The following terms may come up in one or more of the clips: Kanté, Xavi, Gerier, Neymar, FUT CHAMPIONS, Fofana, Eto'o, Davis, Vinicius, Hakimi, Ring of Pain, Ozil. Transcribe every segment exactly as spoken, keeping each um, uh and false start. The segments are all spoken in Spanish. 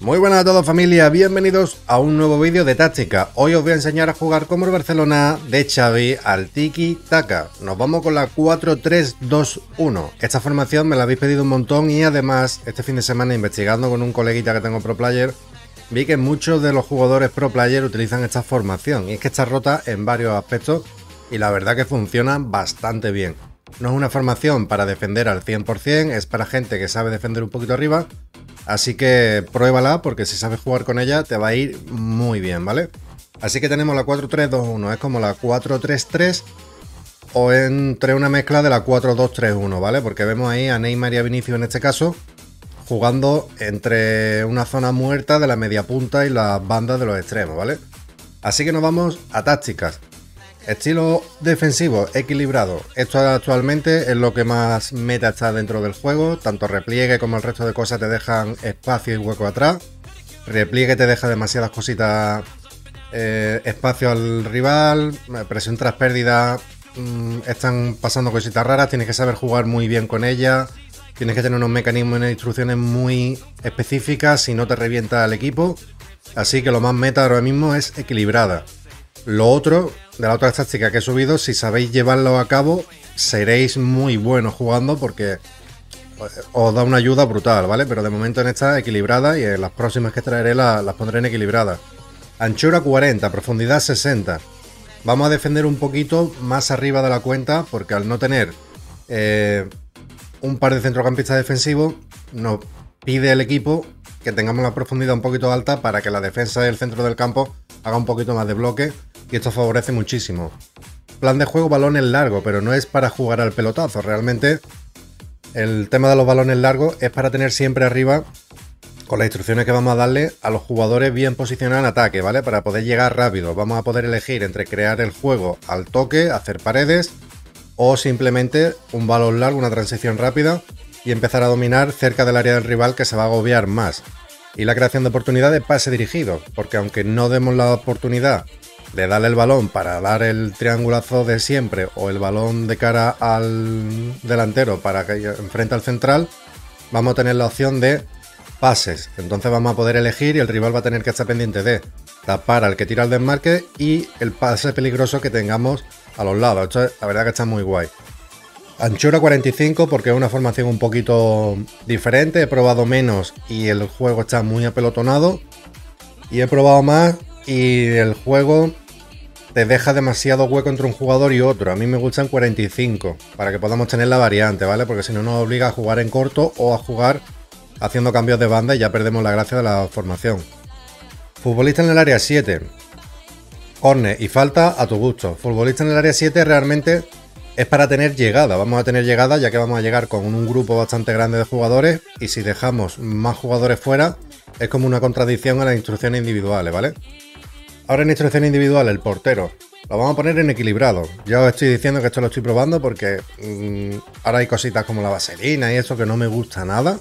Muy buenas a todos, familia, bienvenidos a un nuevo vídeo de táctica. Hoy os voy a enseñar a jugar como el Barcelona de Xavi al tiki-taka. Nos vamos con la cuatro tres dos uno. Esta formación me la habéis pedido un montón y además este fin de semana, investigando con un coleguita que tengo pro player, vi que muchos de los jugadores pro player utilizan esta formación y es que está rota en varios aspectos y la verdad que funciona bastante bien. No es una formación para defender al cien por cien, es para gente que sabe defender un poquito arriba, así que pruébala porque si sabes jugar con ella te va a ir muy bien, ¿vale? Así que tenemos la cuatro tres dos uno, es como la cuatro tres tres o entre una mezcla de la cuatro dos tres uno, ¿vale? Porque vemos ahí a Neymar y a Vinicius en este caso jugando entre una zona muerta de la media punta y las bandas de los extremos, ¿vale? Así que nos vamos a tácticas. Estilo defensivo, equilibrado. Esto actualmente es lo que más meta está dentro del juego. Tanto repliegue como el resto de cosas te dejan espacio y hueco atrás. Repliegue te deja demasiadas cositas, eh, espacio al rival, presión tras pérdida. Mmm, están pasando cositas raras, tienes que saber jugar muy bien con ellas. Tienes que tener unos mecanismos e instrucciones muy específicas si no te revienta el equipo. Así que lo más meta ahora mismo es equilibrada. Lo otro, de la otra táctica que he subido, si sabéis llevarlo a cabo, seréis muy buenos jugando porque os da una ayuda brutal, ¿vale? Pero de momento en esta equilibrada y en las próximas que traeré la, las pondré en equilibrada. Anchura cuarenta, profundidad sesenta. Vamos a defender un poquito más arriba de la cuenta porque al no tener eh, un par de centrocampistas defensivos, nos pide el equipo que tengamos la profundidad un poquito alta para que la defensa del centro del campo haga un poquito más de bloque. Y esto favorece muchísimo. Plan de juego, balones largos, pero no es para jugar al pelotazo. Realmente el tema de los balones largos es para tener siempre arriba, con las instrucciones que vamos a darle, a los jugadores bien posicionados en ataque, ¿vale? Para poder llegar rápido. Vamos a poder elegir entre crear el juego al toque, hacer paredes, o simplemente un balón largo, una transición rápida, y empezar a dominar cerca del área del rival que se va a agobiar más. Y la creación de oportunidades, pase dirigido, porque aunque no demos la oportunidad de darle el balón para dar el triangulazo de siempre o el balón de cara al delantero para que enfrente al central, vamos a tener la opción de pases. Entonces vamos a poder elegir y el rival va a tener que estar pendiente de tapar al que tira el desmarque y el pase peligroso que tengamos a los lados. Esto, la verdad, que está muy guay. Anchura cuarenta y cinco, porque es una formación un poquito diferente. He probado menos y el juego está muy apelotonado, y he probado más y el juego te deja demasiado hueco entre un jugador y otro. A mí me gustan cuarenta y cinco para que podamos tener la variante, ¿vale? Porque si no nos obliga a jugar en corto o a jugar haciendo cambios de banda y ya perdemos la gracia de la formación. Futbolista en el área siete, córner y falta a tu gusto. Futbolista en el área siete realmente es para tener llegada. Vamos a tener llegada ya que vamos a llegar con un grupo bastante grande de jugadores, y si dejamos más jugadores fuera es como una contradicción a las instrucciones individuales, ¿vale? Ahora en instrucción individual, el portero lo vamos a poner en equilibrado. Ya os estoy diciendo que esto lo estoy probando porque mmm, ahora hay cositas como la vaselina y eso que no me gusta nada.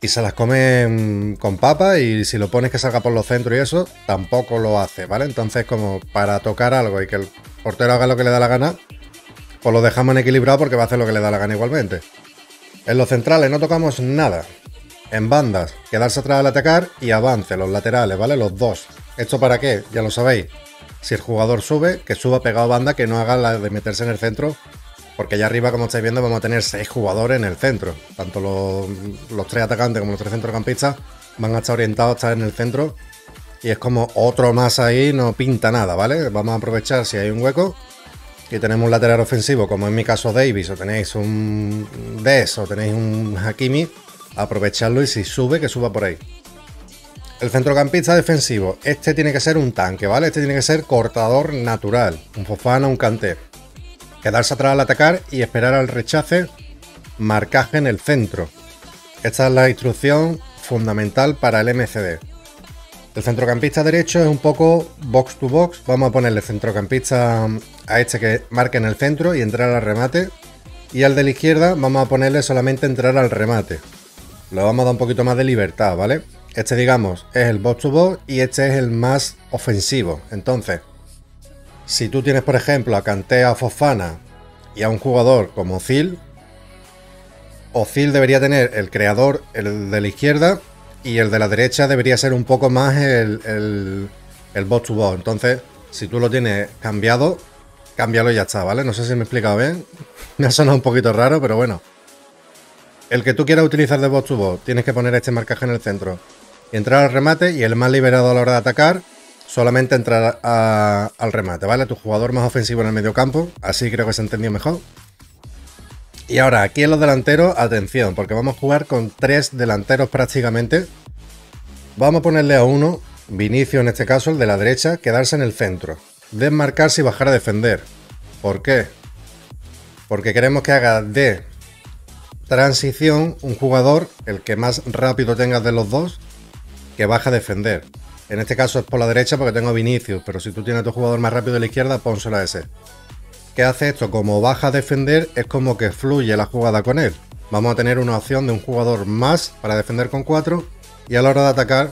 Y se las come con papa, y si lo pones que salga por los centros y eso, tampoco lo hace, ¿vale? Entonces, como para tocar algo y que el portero haga lo que le da la gana, pues lo dejamos en equilibrado porque va a hacer lo que le da la gana igualmente. En los centrales no tocamos nada. En bandas, quedarse atrás al atacar y avance, los laterales, ¿vale? Los dos. ¿Esto para qué? Ya lo sabéis. Si el jugador sube, que suba pegado a banda, que no haga la de meterse en el centro, porque allá arriba, como estáis viendo, vamos a tener seis jugadores en el centro. Tanto los, los tres atacantes como los tres centrocampistas van a estar orientados a estar en el centro, y es como otro más ahí, no pinta nada, ¿vale? Vamos a aprovechar si hay un hueco y tenemos un lateral ofensivo, como en mi caso Davis, o tenéis un Des, o tenéis un Hakimi, aprovecharlo, y si sube, que suba por ahí. El centrocampista defensivo, este tiene que ser un tanque, ¿vale? Este tiene que ser cortador natural, un Fofana, un Kanté. Quedarse atrás al atacar y esperar al rechace, marcaje en el centro. Esta es la instrucción fundamental para el M C D. El centrocampista derecho es un poco box to box. Vamos a ponerle centrocampista a este que marque en el centro y entrar al remate. Y al de la izquierda vamos a ponerle solamente entrar al remate. Le vamos a dar un poquito más de libertad, ¿vale? Este, digamos, es el box to box y este es el más ofensivo. Entonces, si tú tienes, por ejemplo, a Kanté, a Fofana y a un jugador como Ozil, Ozil debería tener el creador, el de la izquierda, y el de la derecha debería ser un poco más el, el, el box to box. Entonces, si tú lo tienes cambiado, cámbialo y ya está, ¿vale? No sé si me he explicado bien. Me ha sonado un poquito raro, pero bueno. El que tú quieras utilizar de box to box, tienes que poner este marcaje en el centro y entrar al remate, y el más liberado a la hora de atacar solamente entrar a, al remate, ¿vale? Tu jugador más ofensivo en el mediocampo, así creo que se entendió mejor. Y ahora, aquí en los delanteros, atención, porque vamos a jugar con tres delanteros prácticamente. Vamos a ponerle a uno, Vinicius en este caso, el de la derecha, quedarse en el centro, desmarcarse y bajar a defender. ¿Por qué? Porque queremos que haga de transición un jugador, el que más rápido tengas de los dos, que baja a defender. En este caso es por la derecha porque tengo Vinicius, pero si tú tienes a tu jugador más rápido de la izquierda, pónselo a ese. ¿Qué hace esto? Como baja a defender, es como que fluye la jugada con él. Vamos a tener una opción de un jugador más para defender con cuatro, y a la hora de atacar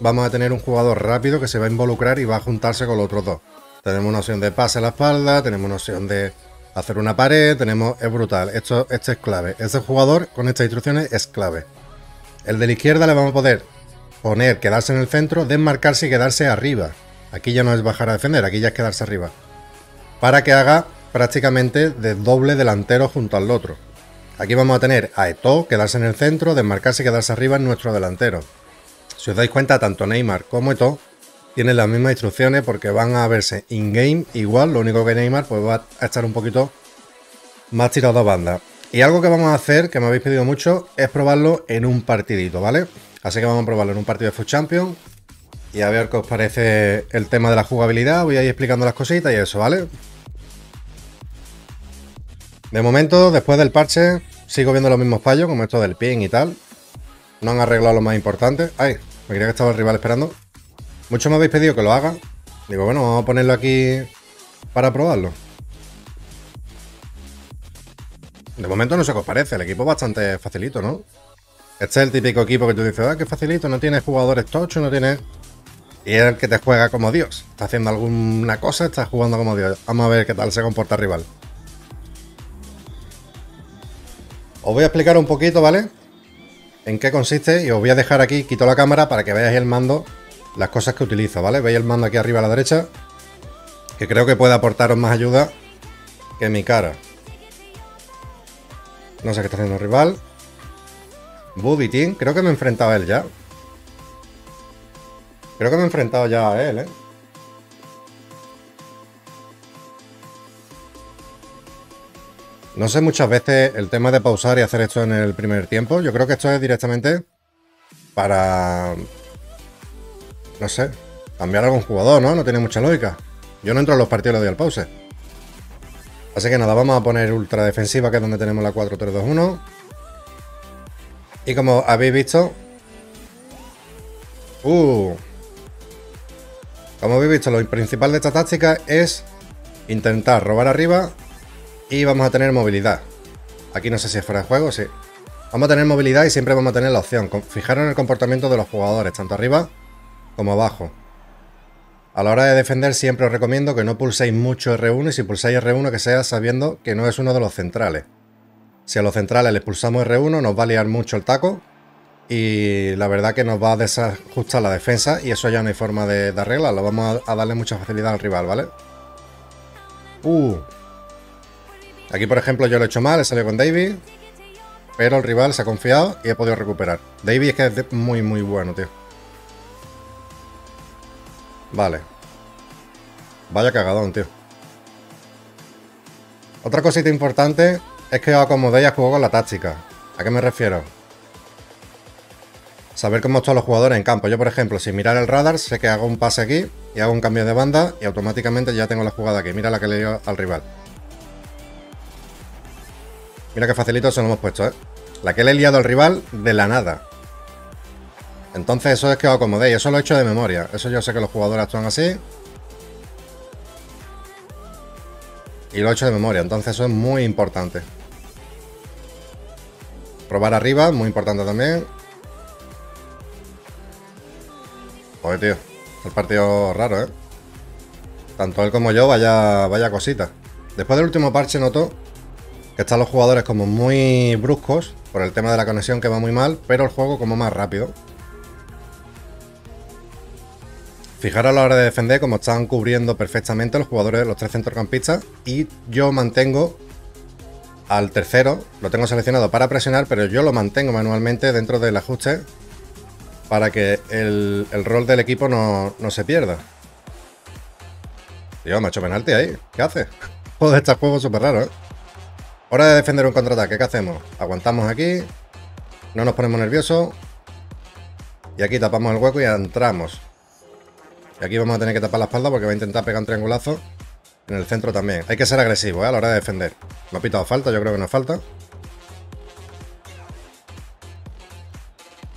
vamos a tener un jugador rápido que se va a involucrar y va a juntarse con los otros dos. Tenemos una opción de pase a la espalda, tenemos una opción de hacer una pared, tenemos... Es brutal, esto, esto es clave. Este jugador con estas instrucciones es clave. El de la izquierda le vamos a poder poner, quedarse en el centro, desmarcarse y quedarse arriba. Aquí ya no es bajar a defender, aquí ya es quedarse arriba. Para que haga prácticamente de doble delantero junto al otro. Aquí vamos a tener a Eto'o, quedarse en el centro, desmarcarse y quedarse arriba en nuestro delantero. Si os dais cuenta, tanto Neymar como Eto'o tienen las mismas instrucciones porque van a verse in-game igual, lo único que Neymar pues va a estar un poquito más tirado a banda. Y algo que vamos a hacer, que me habéis pedido mucho, es probarlo en un partidito, ¿vale? Así que vamos a probarlo en un partido de FUT Champions y a ver qué os parece el tema de la jugabilidad. Voy a ir explicando las cositas y eso, ¿vale? De momento, después del parche, sigo viendo los mismos fallos, como esto del ping y tal. No han arreglado lo más importante. Ay, me creía que estaba el rival esperando. Muchos me habéis pedido que lo haga. Digo, bueno, vamos a ponerlo aquí para probarlo. De momento no sé qué os parece. El equipo es bastante facilito, ¿no? Este es el típico equipo que tú dices, ah, qué facilito, no tienes jugadores tochos, no tienes... Y es el que te juega como Dios. Está haciendo alguna cosa, está jugando como Dios. Vamos a ver qué tal se comporta el rival. Os voy a explicar un poquito, ¿vale? En qué consiste, y os voy a dejar aquí, quito la cámara para que veáis el mando, las cosas que utilizo, ¿vale? Veis el mando aquí arriba a la derecha, que creo que puede aportaros más ayuda que mi cara. No sé qué está haciendo el rival. Buddy Team, creo que me he enfrentado a él ya. Creo que me he enfrentado ya a él, ¿eh? No sé muchas veces el tema de pausar y hacer esto en el primer tiempo. Yo creo que esto es directamente para... No sé, cambiar a algún jugador, ¿no? No tiene mucha lógica. Yo no entro en los partidos y le doy al pause. Así que nada, vamos a poner ultra defensiva, que es donde tenemos la cuatro tres dos uno. Y como habéis visto, uh, como habéis visto, lo principal de esta táctica es intentar robar arriba y vamos a tener movilidad. Aquí no sé si es fuera de juego, sí. Vamos a tener movilidad y siempre vamos a tener la opción. Fijaros en el comportamiento de los jugadores, tanto arriba como abajo. A la hora de defender siempre os recomiendo que no pulséis mucho erre uno, y si pulsáis erre uno que sea sabiendo que no es uno de los centrales. Si a los centrales les pulsamos erre uno nos va a liar mucho el taco y la verdad que nos va a desajustar la defensa, y eso ya no hay forma de, de arreglarlo. Vamos a, a darle mucha facilidad al rival, ¿vale? Uh. Aquí, por ejemplo, yo lo he hecho mal, he salido con Davis, pero el rival se ha confiado y he podido recuperar. Davis es que es muy, muy bueno, tío. Vale. Vaya cagadón, tío. Otra cosita importante... Es que os acomodéis a juego con la táctica. ¿A qué me refiero? Saber cómo están los jugadores en campo. Yo, por ejemplo, si mirar el radar, sé que hago un pase aquí y hago un cambio de banda y automáticamente ya tengo la jugada aquí. Mira la que le dio al rival. Mira qué facilito se lo hemos puesto, ¿eh? La que le he liado al rival de la nada. Entonces eso es que os acomodéis. Eso lo he hecho de memoria. Eso yo sé que los jugadores actúan así. Y lo he hecho de memoria. Entonces eso es muy importante. Robar arriba, muy importante también. Joder, tío. El partido raro, ¿eh? Tanto él como yo, vaya, vaya cosita. Después del último parche noto que están los jugadores como muy bruscos por el tema de la conexión que va muy mal, pero el juego como más rápido. Fijaros a la hora de defender como están cubriendo perfectamente los jugadores, los tres centrocampistas, y yo mantengo al tercero, lo tengo seleccionado para presionar, pero yo lo mantengo manualmente dentro del ajuste para que el, el rol del equipo no, no se pierda. Dios, me ha hecho penalti ahí. ¿Qué hace? Joder, este juego es súper raro, ¿eh? Hora de defender un contraataque. ¿Qué hacemos? Aguantamos aquí, no nos ponemos nerviosos, y aquí tapamos el hueco y entramos. Y aquí vamos a tener que tapar la espalda porque va a intentar pegar un triangulazo. En el centro también. Hay que ser agresivo, ¿eh?, a la hora de defender. Me ha pitado falta, yo creo que no es falta.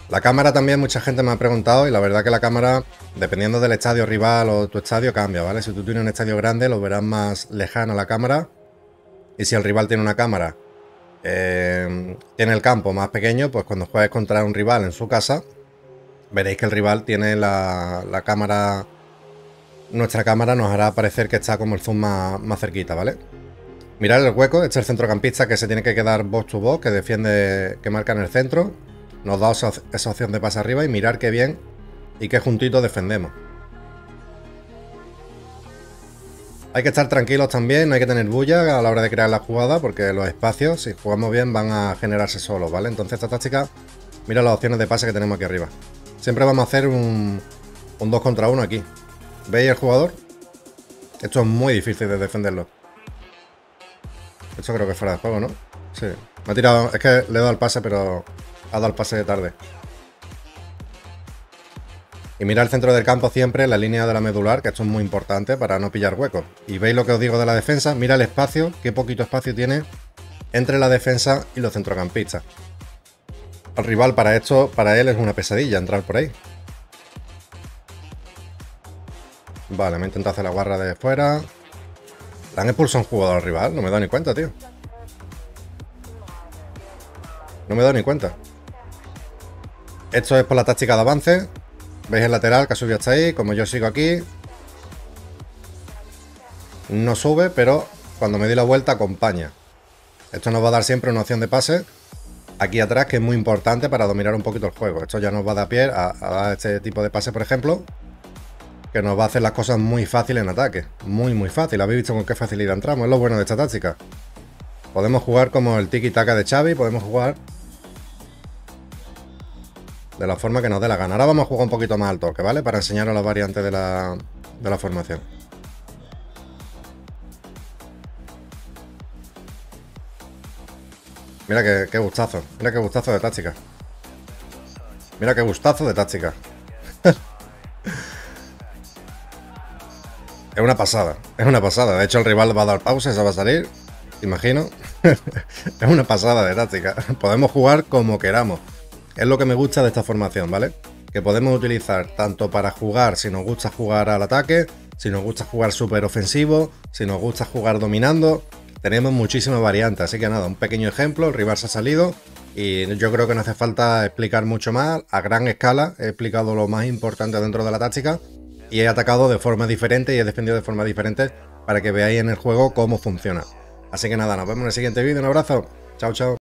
La cámara también, mucha gente me ha preguntado, y la verdad que la cámara, dependiendo del estadio rival o tu estadio, cambia, ¿vale? Si tú tienes un estadio grande, lo verás más lejano a la cámara. Y si el rival tiene una cámara, eh, tiene el campo más pequeño, pues cuando juegues contra un rival en su casa, veréis que el rival tiene la, la cámara... Nuestra cámara nos hará parecer que está como el zoom más, más cerquita, ¿vale? Mirad el hueco, este es el centrocampista que se tiene que quedar box to box, que defiende, que marca en el centro. Nos da esa, esa opción de pase arriba y mirar qué bien y qué juntitos defendemos. Hay que estar tranquilos también, no hay que tener bulla a la hora de crear la jugada, porque los espacios, si jugamos bien, van a generarse solos, ¿vale? Entonces esta táctica, mira las opciones de pase que tenemos aquí arriba. Siempre vamos a hacer un dos contra uno aquí. ¿Veis el jugador? Esto es muy difícil de defenderlo. Esto creo que es fuera de juego, ¿no? Sí. Me ha tirado... Es que le he dado el pase, pero ha dado el pase de tarde. Y mirad el centro del campo siempre, la línea de la medular, que esto es muy importante para no pillar huecos. Y veis lo que os digo de la defensa. Mira el espacio, qué poquito espacio tiene entre la defensa y los centrocampistas. El rival para esto, para él es una pesadilla entrar por ahí. Vale, me intento hacer la guarra de fuera. Le han expulsado a un jugador al rival. No me he dado ni cuenta, tío. No me he dado ni cuenta. Esto es por la táctica de avance. ¿Veis el lateral que ha subido hasta ahí? Como yo sigo aquí, no sube, pero cuando me doy la vuelta acompaña. Esto nos va a dar siempre una opción de pase aquí atrás, que es muy importante para dominar un poquito el juego. Esto ya nos va a dar pie a, a dar este tipo de pase, por ejemplo, que nos va a hacer las cosas muy fáciles en ataque. Muy, muy fácil. ¿Habéis visto con qué facilidad entramos? Es lo bueno de esta táctica. Podemos jugar como el tiki-taka de Xavi. Podemos jugar de la forma que nos dé la gana. Ahora vamos a jugar un poquito más al toque, ¿vale? Para enseñaros las variantes de la, de la formación. Mira qué, qué gustazo. Mira qué gustazo de táctica. Mira qué gustazo de táctica. Es una pasada, es una pasada. De hecho, el rival va a dar pausa, esa va a salir, imagino. Es una pasada de táctica. Podemos jugar como queramos. Es lo que me gusta de esta formación, ¿vale? Que podemos utilizar tanto para jugar, si nos gusta jugar al ataque, si nos gusta jugar súper ofensivo, si nos gusta jugar dominando. Tenemos muchísimas variantes, así que nada, un pequeño ejemplo. El rival se ha salido y yo creo que no hace falta explicar mucho más. A gran escala he explicado lo más importante dentro de la táctica. Y he atacado de forma diferente y he defendido de forma diferente para que veáis en el juego cómo funciona. Así que nada, nos vemos en el siguiente vídeo. Un abrazo. Chao, chao.